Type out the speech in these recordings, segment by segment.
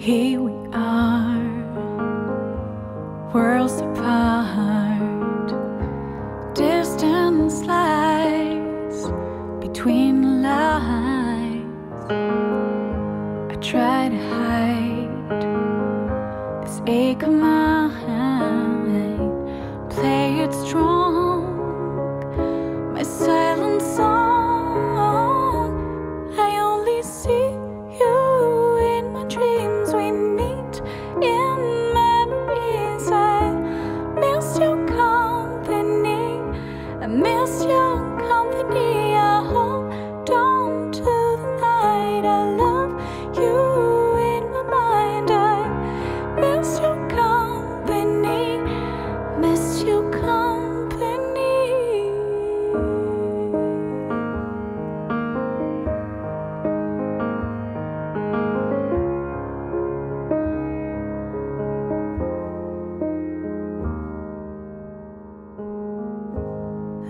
Here we are, worlds apart. Distance lies between the lines. I try to hide this ache of mine. Play it strong, my silent song. I only see you.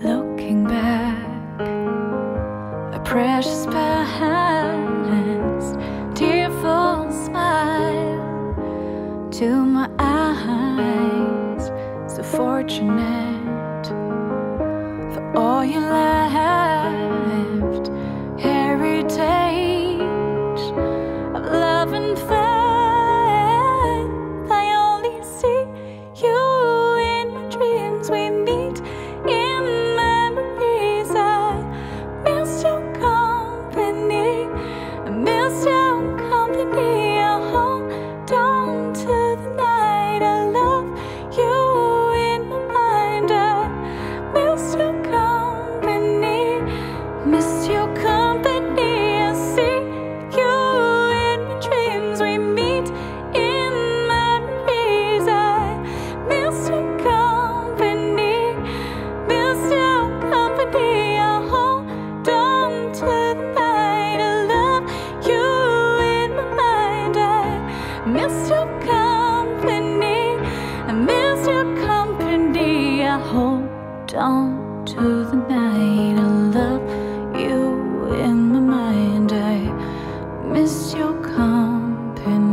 Looking back, a precious past, tearful smile to my eyes. So fortunate for all you left, heritage of love and faith. I only see you in my dreams. We meet in hold on to the night. I love you in my mind. I miss your company.